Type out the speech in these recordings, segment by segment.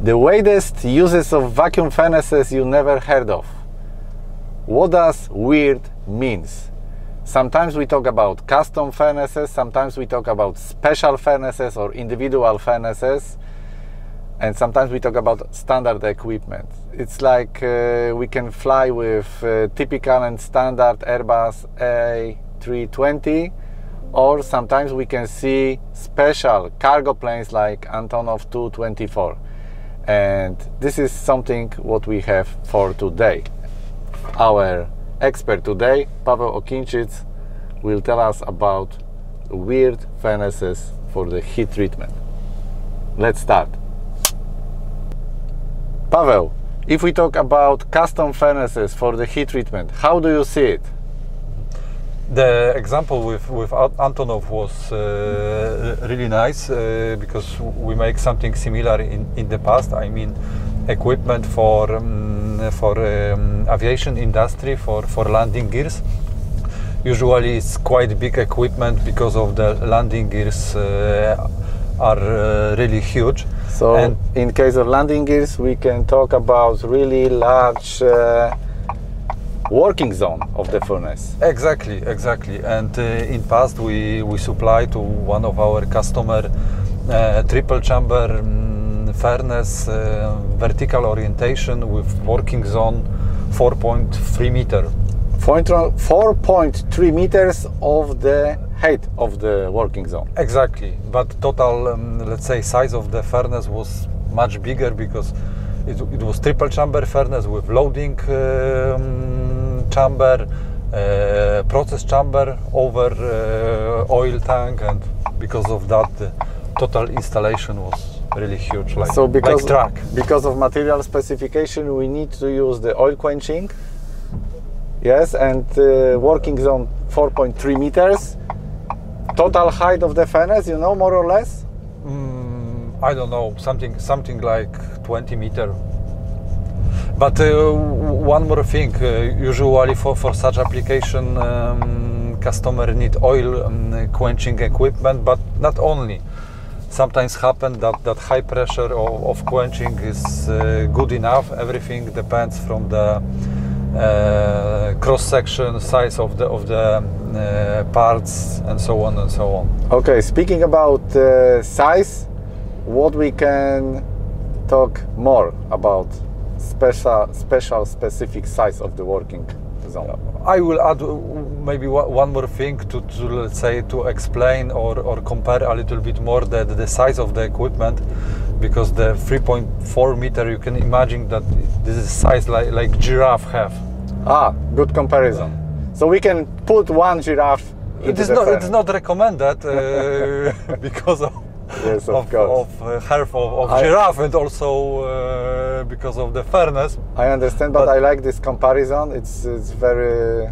The weirdest uses of vacuum furnaces you never heard of. What does weird means? Sometimes we talk about custom furnaces, sometimes we talk about special furnaces or individual furnaces, and sometimes we talk about standard equipment. It's like we can fly with typical and standard Airbus A320, or sometimes we can see special cargo planes like Antonov 224. And this is something what we have for today. Our expert today, Paweł Okinczyc, will tell us about weird furnaces for the heat treatment. Let's start. Paweł, if we talk about custom furnaces for the heat treatment, how do you see it? The example with Antonov was really nice because we make something similar in the past. I mean, equipment for aviation industry, for landing gears. Usually it's quite big equipment because of the landing gears are really huge. So and in case of landing gears, we can talk about really large working zone of the furnace. Exactly. And in past we supply to one of our customer triple chamber furnace, vertical orientation with working zone 4.3 meter. 4.3 meters of the height of the working zone. Exactly, but total, let's say, size of the furnace was much bigger because it was triple chamber furnace with loading chamber, process chamber over oil tank, and because of that the total installation was really huge, like, so because, like truck. Because of material specification, we need to use the oil quenching, yes, and working zone 4.3 meters. Total height of the furnace, you know, more or less? I don't know, something like 20 meter. But one more thing, usually for such application, customer need oil quenching equipment, but not only. Sometimes happen that high pressure of quenching is good enough. Everything depends from the cross section, size of the parts, and so on and so on. Okay, speaking about size, what we can talk more about special specific size of the working zone. I will add maybe one more thing to let's say to explain or compare a little bit more the size of the equipment, because the 3.4 meter, you can imagine that this is size like giraffe have. Ah, good comparison. So we can put one giraffe. It's not recommended because of yes, of health of giraffe, and also because of the fairness. I understand, but I like this comparison. It's very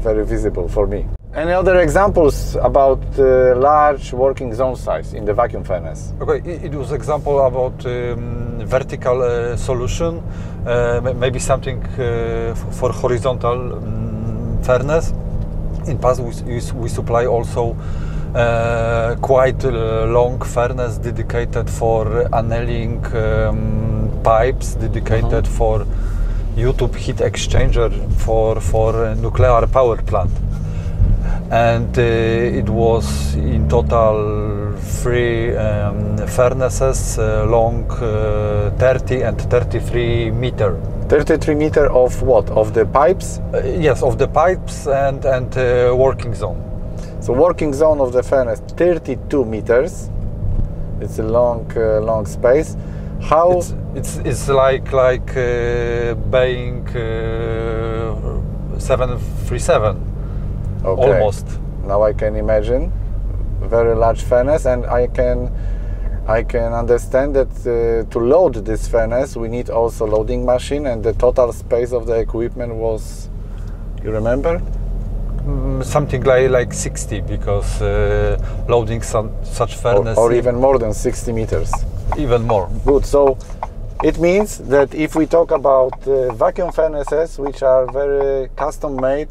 very visible for me. Any other examples about large working zone size in the vacuum furnace? Okay, it was example about vertical solution, maybe something for horizontal furnace. In past we supply also quite long furnace dedicated for annealing pipes, dedicated for U-tube heat exchanger for nuclear power plant, and it was in total 3 furnaces long 30 and 33 meter. 33 meter of what? Of the pipes? Yes, of the pipes and working zone. So working zone of the furnace 32 meters. It's a long space. How it's like Boeing 737. Okay. Almost. Now I can imagine very large furnace, and I can understand that to load this furnace we need also loading machine, and the total space of the equipment was, you remember? Something like 60, because loading such furnace or even more than 60 meters. Even more. Good. So it means that if we talk about vacuum furnaces, which are very custom made,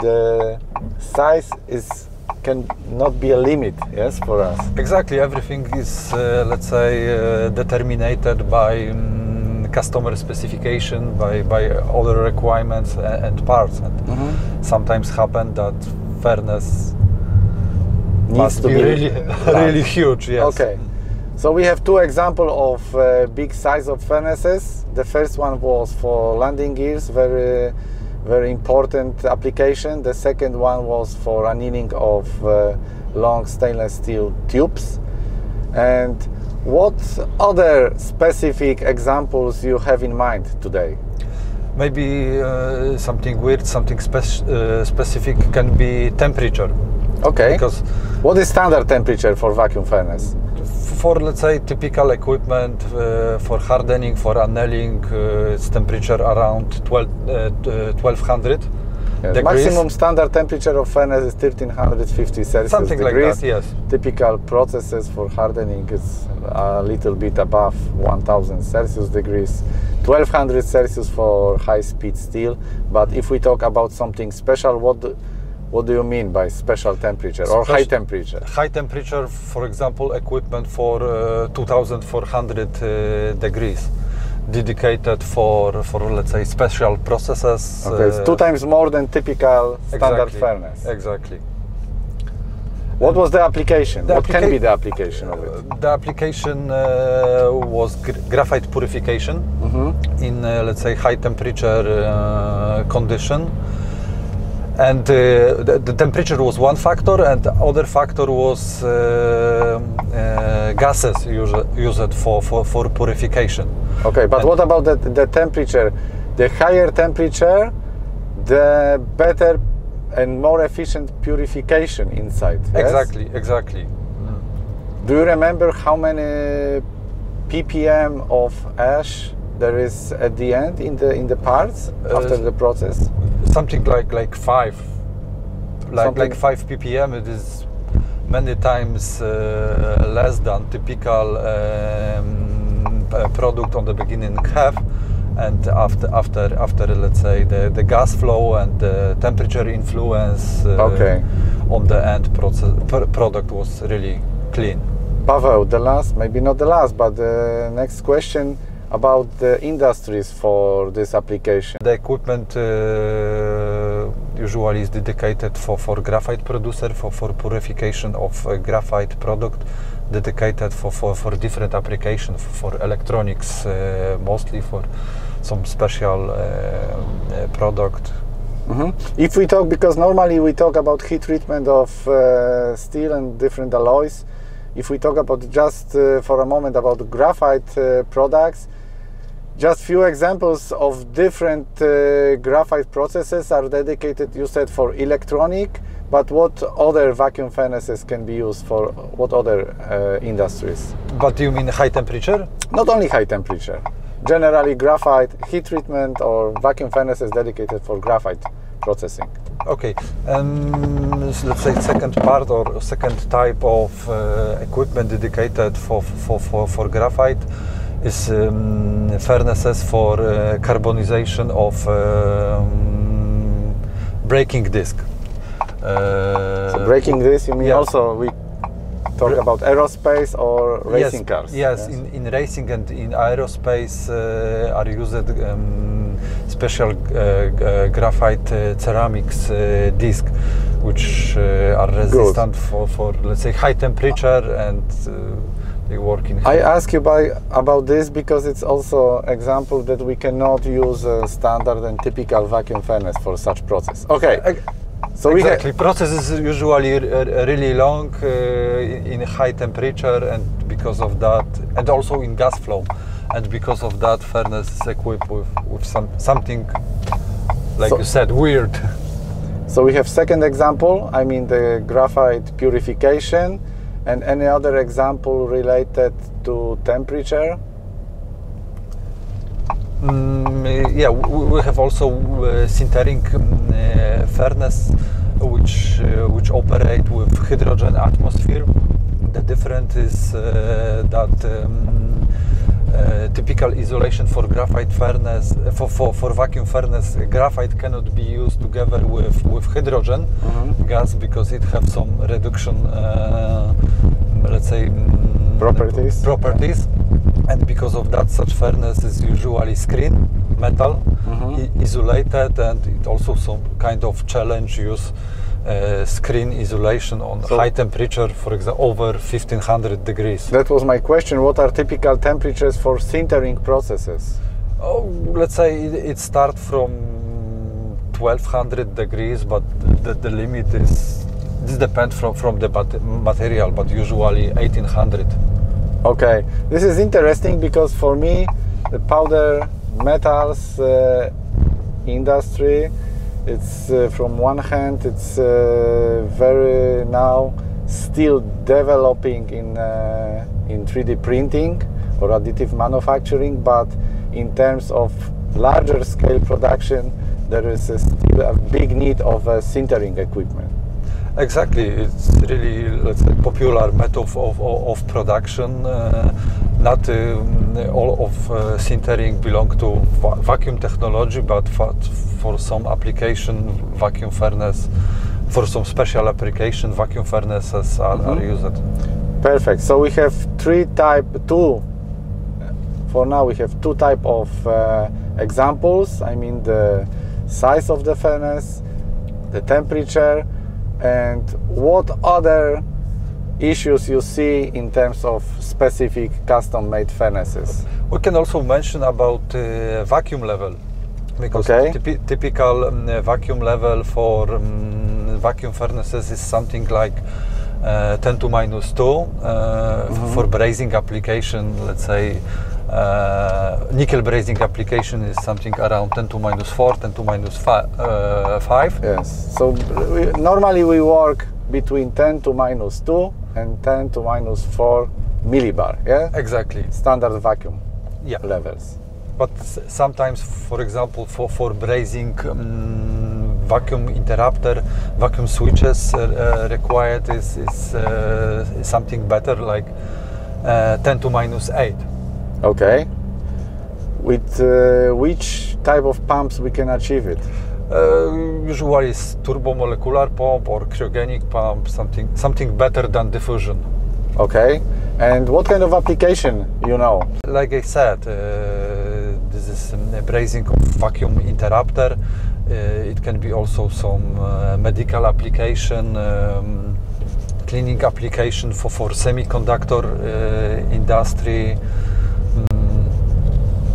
the size is cannot be a limit, yes, for us. Exactly, everything is, let's say, determined by customer specification, by other requirements and parts. And sometimes happen that fairness must be really, really huge. Yes. Okay. So we have two examples of big size of furnaces. The first one was for landing gears, very important application. The second one was for annealing of long stainless steel tubes. And what other specific examples you have in mind today? Maybe something weird, something specific can be temperature. Okay. Because what is standard temperature for vacuum furnace? For, let's say, typical equipment for hardening, for annealing, it's temperature around 1200 degrees. The maximum standard temperature of furnace is 1350 Celsius. Something like that, yes. Typical processes for hardening is a little bit above 1000 Celsius degrees, 1200 Celsius for high-speed steel. But if we talk about something special, what do you mean by special temperature or high temperature? High temperature, for example, equipment for 2400 degrees, dedicated for, let's say, special processes. Okay, it's 2 times more than typical standard furnace. Exactly. What was the application? What can be the application of it? The application was graphite purification in, let's say, high temperature condition. And the temperature was one factor, and the other factor was gases used for purification. Okay, but and what about the temperature? The higher temperature, the better and more efficient purification inside. Yes? Exactly, exactly. Do you remember how many ppm of ash there is at the end in the parts after the process? Something like 5 ppm. It is many times less than typical product on the beginning have, and after let's say the gas flow and the temperature influence on the end product was really clean. Paweł, the last, maybe not the last, but the next question about the industries for this application. The equipment usually is dedicated for graphite producer, for purification of graphite product, dedicated for different applications, for electronics mostly, for some special product. If we talk, because normally we talk about heat treatment of steel and different alloys, if we talk about just for a moment about graphite products, just few examples of different graphite processes are dedicated, you said, for electronic, but what other vacuum furnaces can be used for what other industries? But do you mean high temperature? Not only high temperature. Generally graphite heat treatment or vacuum furnaces dedicated for graphite processing. Okay, let's say second part or second type of equipment dedicated for graphite is furnaces for carbonization of braking disc. So braking disc, you mean also we talk about aerospace or racing cars? Yes, yes. In racing and in aerospace are used special graphite ceramics disc, which are resistant for let's say high temperature, and they work in. I ask you about this because it's also an example that we cannot use a standard and typical vacuum furnace for such process. Okay. So exactly, process is usually really long in high temperature, and because of that, and also in gas flow, and because of that, furnace is equipped with something like you said, weird. So we have second example, I mean the graphite purification, and any other example related to temperature? Yeah, we have also sintering furnace, which operate with hydrogen atmosphere. The difference is that typical isolation for graphite furnace, for vacuum furnace, graphite cannot be used together with hydrogen gas because it has some reduction, let's say, properties. And because of that, such furnace is usually screen metal, isolated, and it also some kind of challenge use screen isolation on high temperature, for example, over 1500 degrees. That was my question. What are typical temperatures for sintering processes? Oh, let's say it starts from 1200 degrees, but the limit is, this depends from the material, but usually 1800. Okay, this is interesting because for me the powder metals industry, it's from one hand it's very now still developing in 3D printing or additive manufacturing, but in terms of larger scale production there is still a big need of sintering equipment. Exactly, it's really, let's say, popular method of production. Not all of sintering belong to vacuum technology, but for some application, vacuum furnace, for some special application, vacuum furnaces are used. Perfect. So we have two type of examples. I mean the size of the furnace, the temperature. And what other issues you see in terms of specific custom-made furnaces? We can also mention about vacuum level, because typical vacuum level for vacuum furnaces is something like 10⁻². For brazing application, let's say nickel brazing application is something around 10⁻⁴, 10⁻⁵. Yes, so normally we work between 10⁻² and 10⁻⁴ millibar, yeah? Exactly. Standard vacuum levels. But sometimes, for example, for brazing, vacuum interrupter, vacuum switches required is something better, like 10⁻⁸. Okay. With which type of pumps we can achieve it? Usually it's turbomolecular pump or cryogenic pump, something better than diffusion. Okay. And what kind of application you know? Like I said, this is a brazing of vacuum interrupter. It can be also some medical application, cleaning application for semiconductor industry.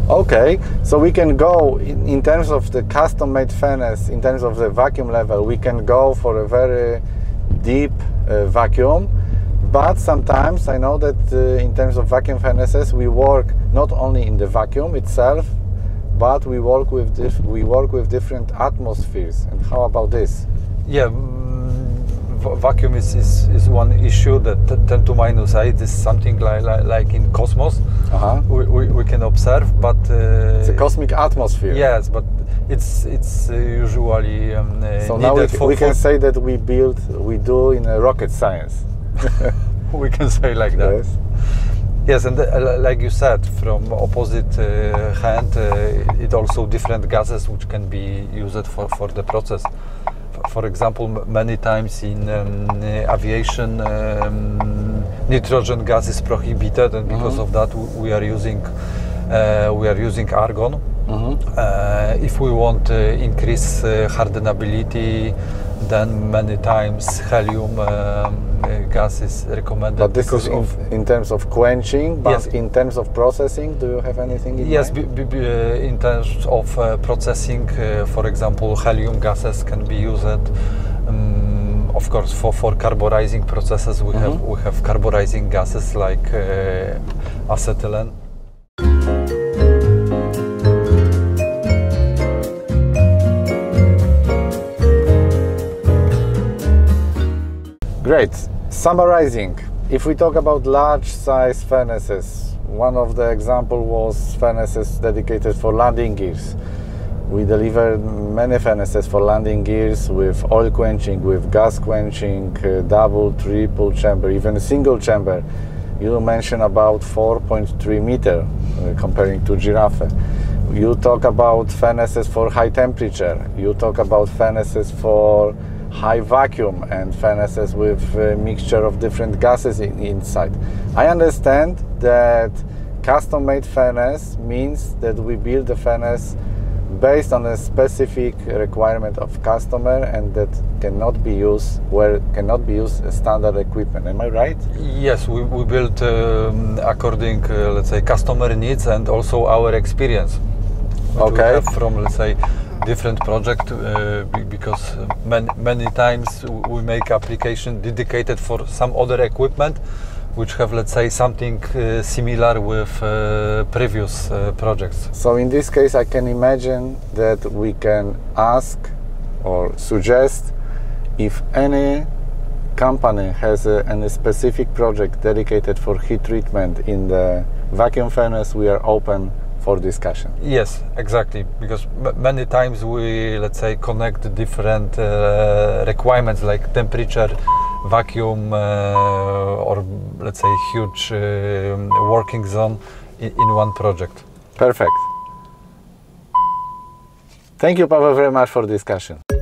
Okay, so we can go in terms of the custom-made furnace, in terms of the vacuum level, we can go for a very deep vacuum, but sometimes I know that in terms of vacuum furnaces we work not only in the vacuum itself, but we work with different atmospheres. And how about this? Yeah, vacuum is one issue that 10⁻⁸ is something like in cosmos. We can observe, but it's a cosmic atmosphere. Yes, but it's usually so now we can say that we do in a rocket science. We can say like that. Yes. Yes, and like you said, from opposite hand, it also different gases which can be used for the process. For example, many times in aviation, nitrogen gas is prohibited, and because of that, we are using argon. If we want to increase hardenability, then many times helium gas is recommended. But this is in terms of quenching, but yes. In terms of processing, do you have anything in mind? Yes, in terms of processing, for example, helium gases can be used. Of course, for carburizing processes, we have carburizing gases like acetylene. Great. Summarizing, if we talk about large size furnaces, one of the examples was furnaces dedicated for landing gears. We delivered many furnaces for landing gears with oil quenching, with gas quenching, double, triple chamber, even single chamber. You mentioned about 4.3 meter comparing to Giraffe. You talk about furnaces for high temperature, you talk about furnaces for high vacuum and furnaces with a mixture of different gases inside. I understand that custom-made furnace means that we build the furnace based on a specific requirement of customer, and that cannot be used as standard equipment. Am I right? Yes, we build according, let's say, customer needs and also our experience. Okay. From, let's say, different project, because many times we make application dedicated for some other equipment, which have, let's say, something similar with previous projects. So in this case, I can imagine that we can ask or suggest if any company has any specific project dedicated for heat treatment in the vacuum furnace, we are open for discussion. Yes, exactly, because many times we, let's say, connect different requirements like temperature, vacuum, or let's say huge working zone in one project. Perfect. Thank you, Paweł, very much for discussion.